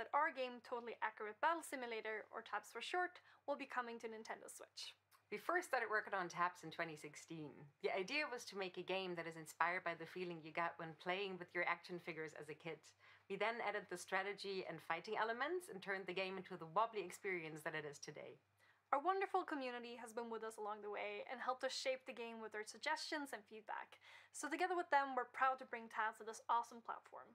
that our game Totally Accurate Battle Simulator, or TABS for short, will be coming to Nintendo Switch. We first started working on TABS in 2016. The idea was to make a game that is inspired by the feeling you got when playing with your action figures as a kid. We then added the strategy and fighting elements and turned the game into the wobbly experience that it is today. Our wonderful community has been with us along the way and helped us shape the game with their suggestions and feedback. So together with them, we're proud to bring TABS to this awesome platform.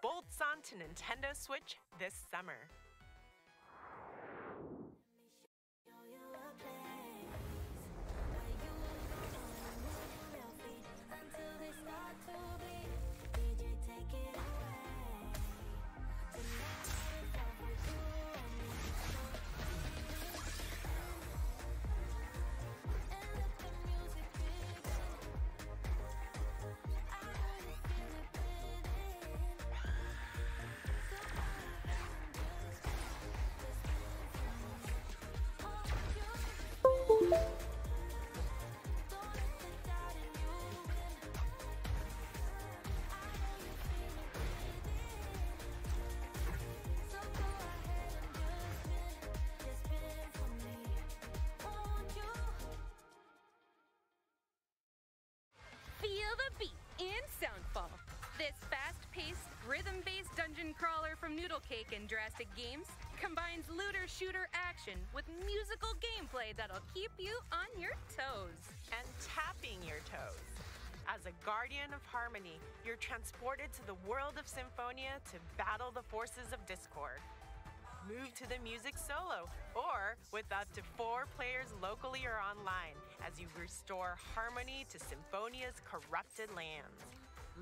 Bolts on to Nintendo Switch this summer. In Soundfall, this fast-paced, rhythm-based dungeon crawler from Noodlecake and Jurassic Games combines looter-shooter action with musical gameplay that'll keep you on your toes. And tapping your toes. As a guardian of harmony, you're transported to the world of Symphonia to battle the forces of discord. Move to the music solo, or with up to 4 players locally or online, as you restore harmony to Symphonia's corrupted lands.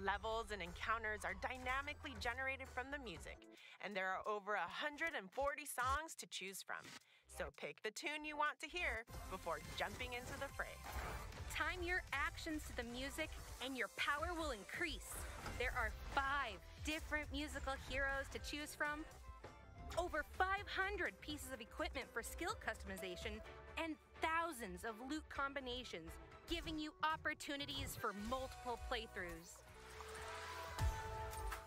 Levels and encounters are dynamically generated from the music, and there are over 140 songs to choose from. So pick the tune you want to hear before jumping into the fray. Time your actions to the music, and your power will increase. There are 5 different musical heroes to choose from, over 500 pieces of equipment for skill customization, and thousands of loot combinations, giving you opportunities for multiple playthroughs.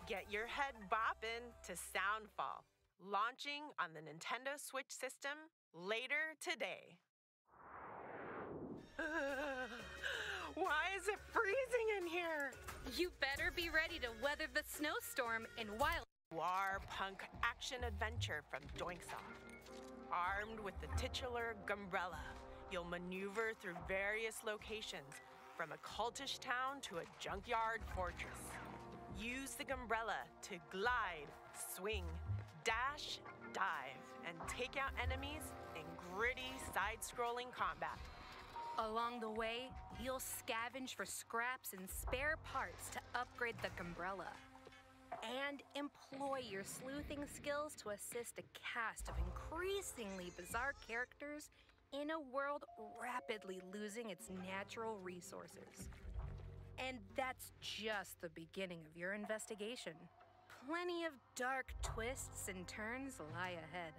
Get your head boppin' to Soundfall, launching on the Nintendo Switch system later today. Why is it freezing in here? You better be ready to weather the snowstorm in wild. Noir punk action-adventure from Doinksoft. Armed with the titular Gumbrella, you'll maneuver through various locations, from a cultish town to a junkyard fortress. Use the Gumbrella to glide, swing, dash, dive, and take out enemies in gritty side-scrolling combat. Along the way, you'll scavenge for scraps and spare parts to upgrade the Gumbrella, and employ your sleuthing skills to assist a cast of increasingly bizarre characters in a world rapidly losing its natural resources. And that's just the beginning of your investigation. Plenty of dark twists and turns lie ahead.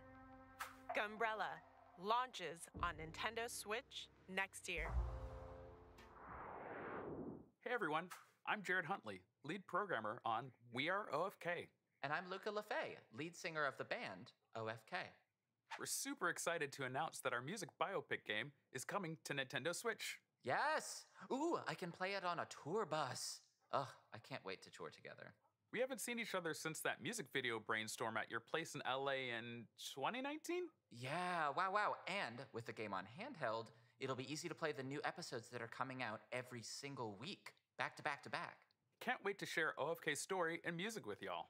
Gumbrella launches on Nintendo Switch next year. Hey everyone, I'm Jared Huntley, lead programmer on We Are OFK. And I'm Luca LeFay, lead singer of the band OFK. We're super excited to announce that our music biopic game is coming to Nintendo Switch. Yes! Ooh, I can play it on a tour bus. Ugh, I can't wait to tour together. We haven't seen each other since that music video brainstorm at your place in LA in 2019? Yeah, wow. And with the game on handheld, it'll be easy to play the new episodes that are coming out every single week, back to back to back. Can't wait to share OFK's story and music with y'all.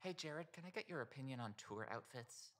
Hey Jared, can I get your opinion on tour outfits?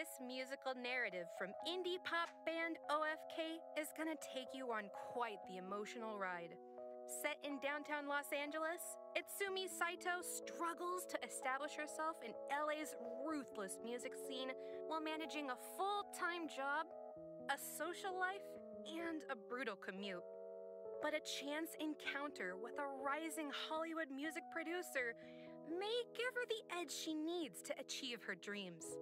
This musical narrative from indie pop band OFK is gonna take you on quite the emotional ride. Set in downtown Los Angeles, Itsumi Saito struggles to establish herself in LA's ruthless music scene while managing a full-time job, a social life, and a brutal commute. But a chance encounter with a rising Hollywood music producer may give her the edge she needs to achieve her dreams.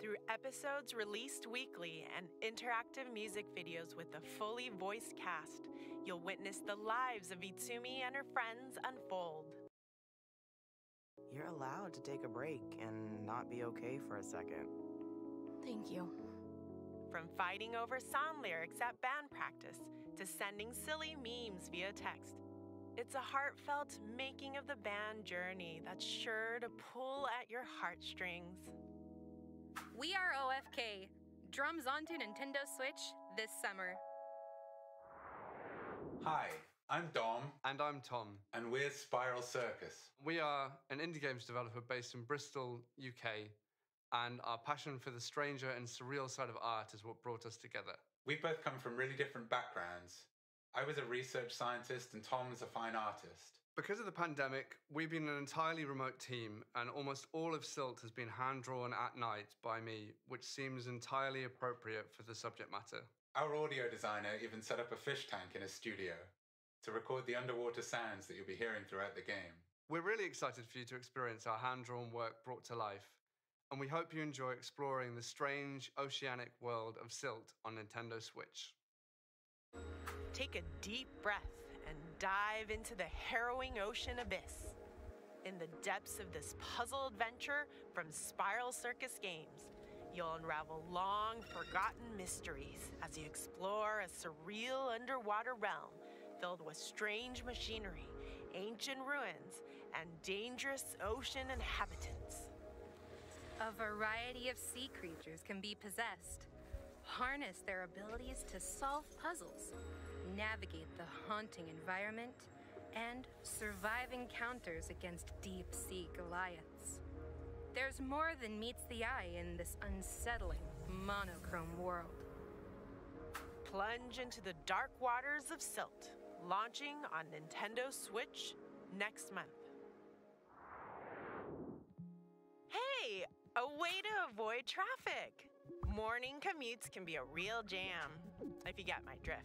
Through episodes released weekly and interactive music videos with a fully voiced cast, you'll witness the lives of Itsumi and her friends unfold. You're allowed to take a break and not be okay for a second. Thank you. From fighting over song lyrics at band practice to sending silly memes via text, it's a heartfelt making of the band journey that's sure to pull at your heartstrings. We Are OFK, drums onto Nintendo Switch this summer. Hi, I'm Dom. And I'm Tom. And we're Spiral Circus. We are an indie games developer based in Bristol, UK, and our passion for the stranger and surreal side of art is what brought us together. We both come from really different backgrounds. I was a research scientist and Tom was a fine artist. Because of the pandemic, we've been an entirely remote team, and almost all of Silt has been hand-drawn at night by me, which seems entirely appropriate for the subject matter. Our audio designer even set up a fish tank in his studio to record the underwater sounds that you'll be hearing throughout the game. We're really excited for you to experience our hand-drawn work brought to life, and we hope you enjoy exploring the strange oceanic world of Silt on Nintendo Switch. Take a deep breath and dive into the harrowing ocean abyss. In the depths of this puzzle adventure from Spiral Circus Games, you'll unravel long forgotten mysteries as you explore a surreal underwater realm filled with strange machinery, ancient ruins, and dangerous ocean inhabitants. A variety of sea creatures can be possessed. Harness their abilities to solve puzzles, navigate the haunting environment, and survive encounters against deep-sea Goliaths. There's more than meets the eye in this unsettling, monochrome world. Plunge into the dark waters of Silt, launching on Nintendo Switch next month. Hey, a way to avoid traffic! Morning commutes can be a real jam, if you get my drift.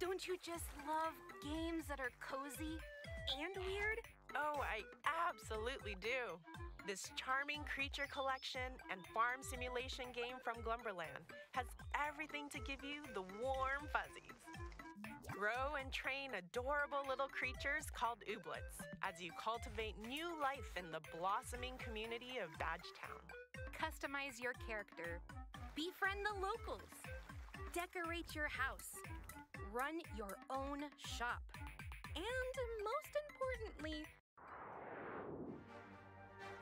Don't you just love games that are cozy and weird? Oh, I absolutely do. This charming creature collection and farm simulation game from Glumberland has everything to give you the warm fuzzies. Grow and train adorable little creatures called ooblets as you cultivate new life in the blossoming community of Badgetown. Customize your character. Befriend the locals. Decorate your house. Run your own shop. And most importantly,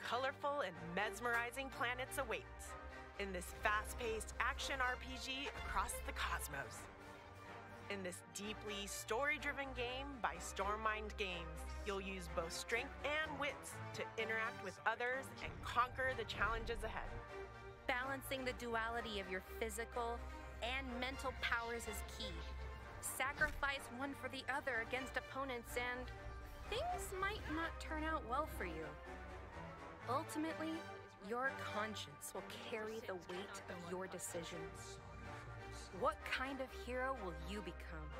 colorful and mesmerizing planets await in this fast-paced action RPG across the cosmos. In this deeply story-driven game by Stormmind Games, you'll use both strength and wits to interact with others and conquer the challenges ahead. Balancing the duality of your physical and mental powers is key. Sacrifice one for the other against opponents, and things might not turn out well for you. Ultimately, your conscience will carry the weight of your decisions. What kind of hero will you become?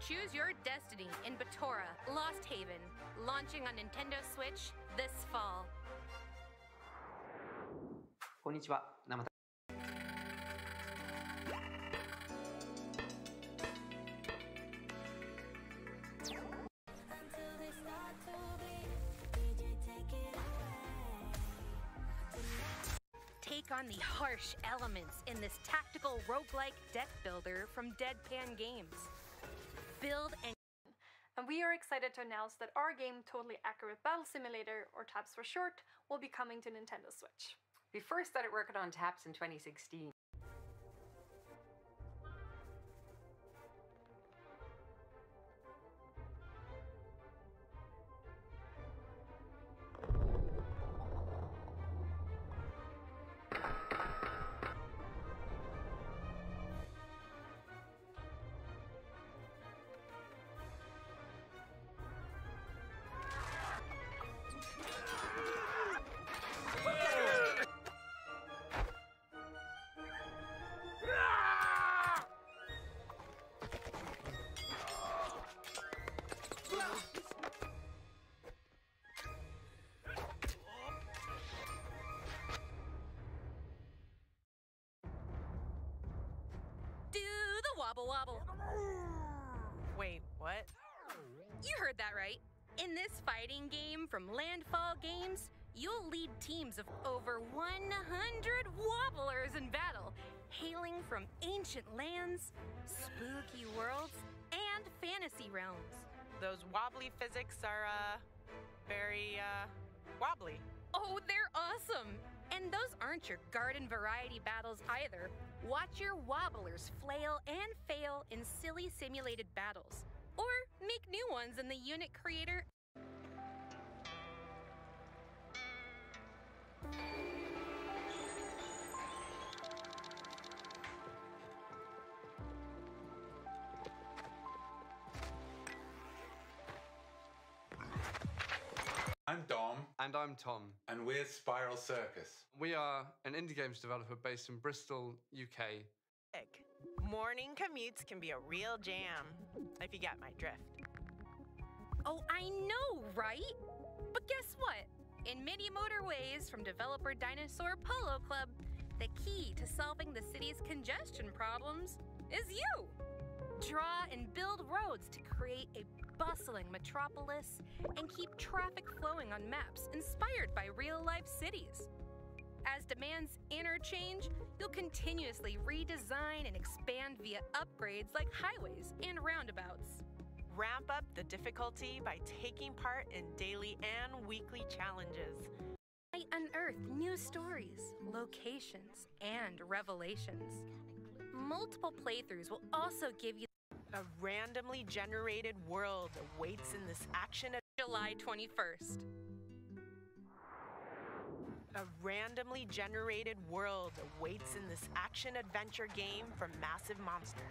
Choose your destiny in Batora: Lost Haven, launching on Nintendo Switch this fall. こんにちは。生田。Take on the harsh elements in this tactical roguelike deck builder from Deadpan Games. Build and we are excited to announce that our game Totally Accurate Battle Simulator, or TABS for short, will be coming to Nintendo Switch. We first started working on TABS in 2016. Wobble. Wait, what? You heard that right. In this fighting game from Landfall Games, you'll lead teams of over 100 wobblers in battle, hailing from ancient lands, spooky worlds, and fantasy realms. Those wobbly physics are, very, wobbly. Oh, they're awesome! And those aren't your garden variety battles either. Watch your wobblers flail and fail in silly simulated battles, or make new ones in the unit creator. I'm Dom. And I'm Tom. And we're Spiral Circus. We are an indie games developer based in Bristol, UK. Morning commutes can be a real jam, if you get my drift. Oh, I know, right? But guess what? In Mini Motorways from developer Dinosaur Polo Club, the key to solving the city's congestion problems is you. Draw and build roads to create a bustling metropolis and keep traffic flowing on maps inspired by real-life cities. As demands interchange, you'll continuously redesign and expand via upgrades like highways and roundabouts. Ramp up the difficulty by taking part in daily and weekly challenges. I unearth new stories, locations, and revelations. Multiple playthroughs will also give you a randomly generated world awaits in this action at July 21st. A randomly generated world awaits in this action-adventure game from Massive Monster.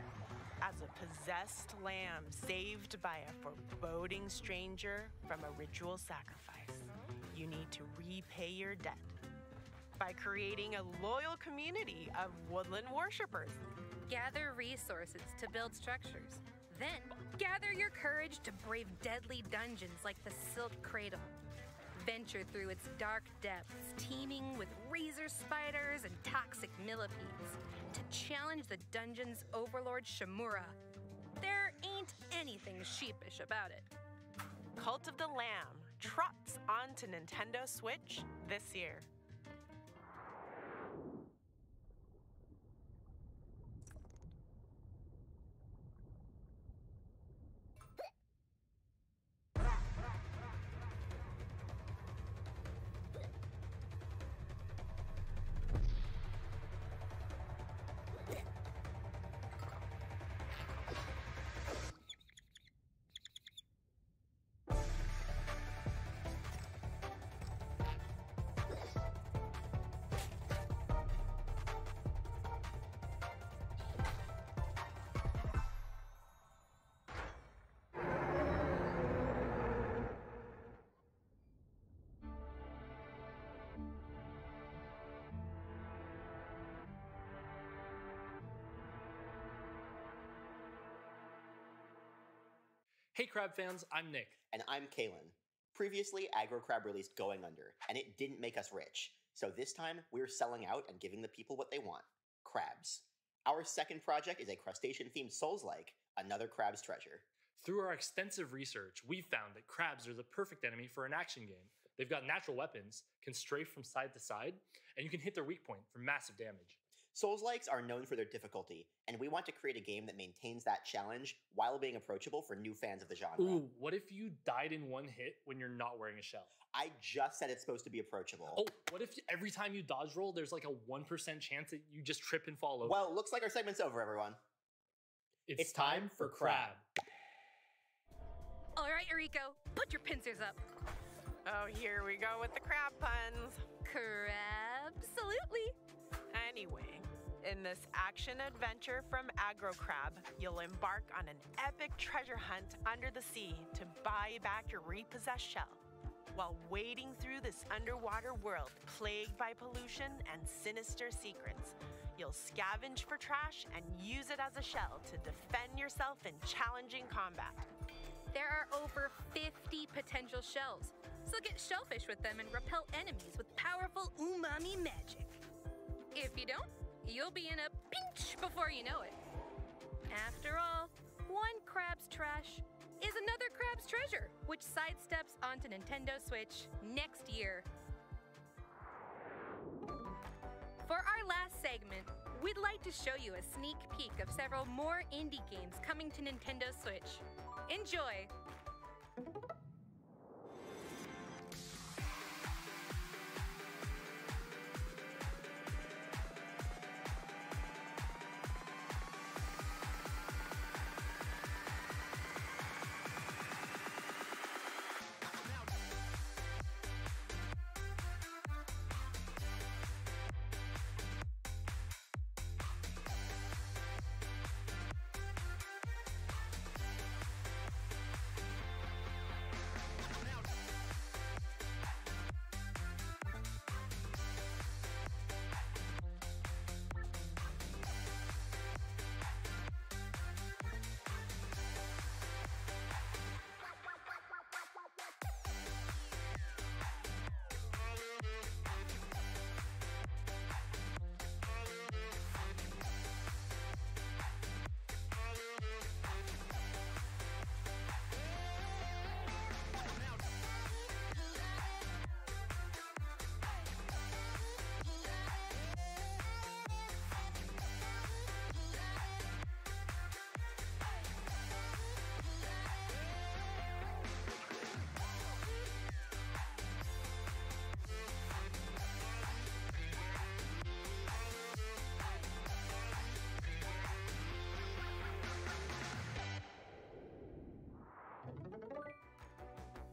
As a possessed lamb saved by a foreboding stranger from a ritual sacrifice, you need to repay your debt by creating a loyal community of woodland worshippers. Gather resources to build structures. Then, gather your courage to brave deadly dungeons like the Silt Cradle. Venture through its dark depths, teeming with razor spiders and toxic millipedes, to challenge the dungeon's overlord Shimura. There ain't anything sheepish about it. Cult of the Lamb trots onto Nintendo Switch this year. Hey Crab fans, I'm Nick. And I'm Kalen. Previously, Aggro Crab released Going Under, and it didn't make us rich. So this time, we're selling out and giving the people what they want, crabs. Our second project is a crustacean-themed Souls-like, Another Crab's Treasure. Through our extensive research, we've found that crabs are the perfect enemy for an action game. They've got natural weapons, can strafe from side to side, and you can hit their weak point for massive damage. Souls-likes are known for their difficulty, and we want to create a game that maintains that challenge while being approachable for new fans of the genre. Ooh, what if you died in one hit when you're not wearing a shell? I just said it's supposed to be approachable. Oh, what if every time you dodge roll, there's like a 1% chance that you just trip and fall over? Well, looks like our segment's over, everyone. It's time for crab. All right, Eriko, put your pincers up. Oh, here we go with the crab puns. Crab-solutely. Anyway, in this action adventure from Aggro Crab, you'll embark on an epic treasure hunt under the sea to buy back your repossessed shell while wading through this underwater world plagued by pollution and sinister secrets. You'll scavenge for trash and use it as a shell to defend yourself in challenging combat. There are over 50 potential shells, so get shellfish with them and repel enemies with powerful umami magic. If you don't, you'll be in a pinch before you know it. After all, one crab's trash is another crab's treasure, which sidesteps onto Nintendo Switch next year. For our last segment, we'd like to show you a sneak peek of several more indie games coming to Nintendo Switch. Enjoy!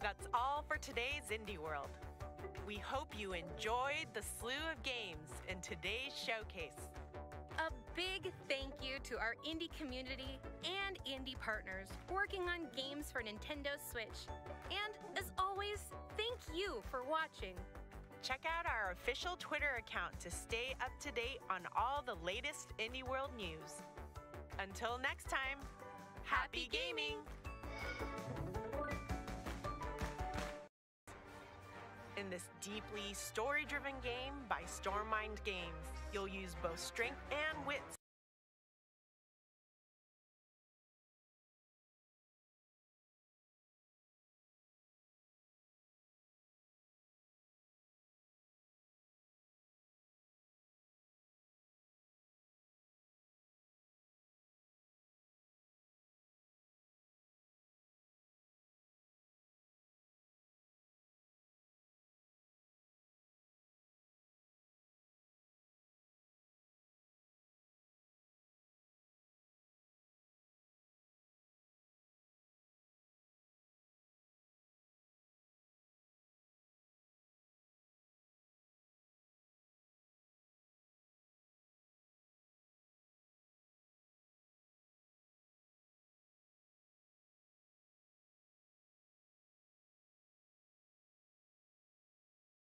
That's all for today's Indie World. We hope you enjoyed the slew of games in today's showcase. A big thank you to our indie community and indie partners working on games for Nintendo Switch. And as always, thank you for watching. Check out our official Twitter account to stay up to date on all the latest Indie World news. Until next time, happy gaming! In this deeply story-driven game by Stormmind Games, you'll use both strength and wit